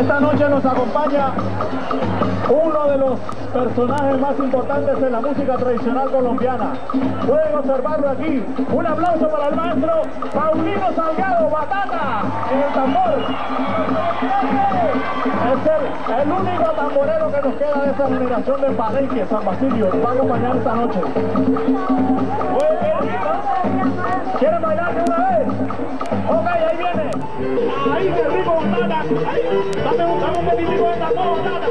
Esta noche nos acompaña uno de los personajes más importantes en la música tradicional colombiana. Pueden observarlo aquí. Un aplauso para el maestro Paulino Salgado, Batata, en el tambor. Es el único tamborero que nos queda de esta generación de Palenque, San Basilio. Nos va a acompañar esta noche. ¿Quieren bailar de una vez? Ok, ahí viene. Ahí de rico, Batata. Ahí, dame un poquitico de tambor, Batata.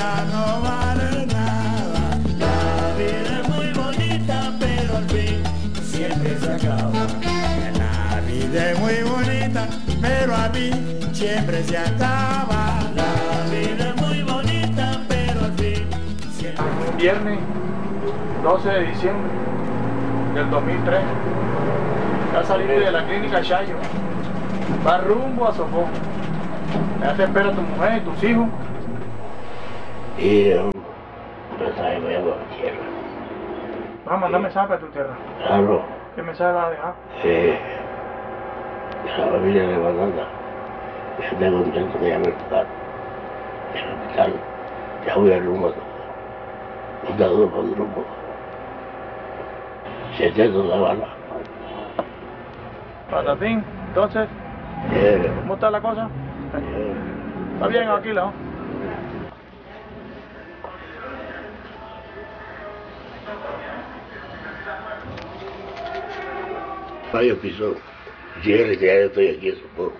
vida no vale nada. La vida es muy bonita, pero al fin siempre se acaba. La vida es muy bonita, pero a mí siempre se acaba. La vida es muy bonita, pero al fin siempre se acaba. Viernes 12 de diciembre del 2003. Ya salí de la clínica Chayo. Va rumbo a Sofón. Ya te espera tu mujer y tus hijos. Y tú sabes, voy a la tierra. Vas a mandar mensaje para tu tierra. Claro. ¿Qué mensaje vas a dejar? La familia de Banana. Yo estoy contento que ya me trataron. En el hospital. Ya voy al rumbo a Sofón. Un saludo por el rumbo. Se te da la bala. Patatín, entonces. ¿Cómo está la cosa? Está bien, tranquilo. Varios pisos. Llegué que ya estoy aquí en Sopor.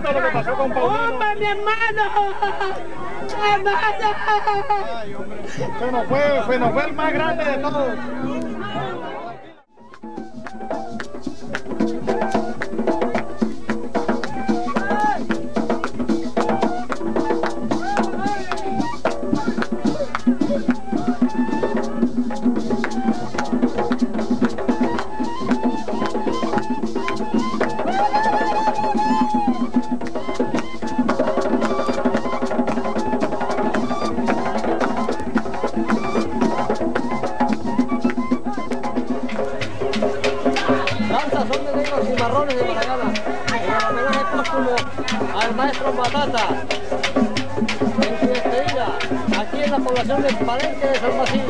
cuenta lo que pasó con Paulino. ¡Hombre, mi hermano! ¡Hermano! Se nos fue el más grande de todos. Al maestro Matata, en su despedida, aquí en la población de Palenque de San Basilio.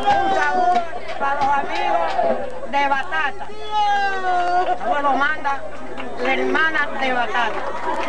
Un sabor para los amigos de Batata. Ahora lo manda la hermana de Batalla.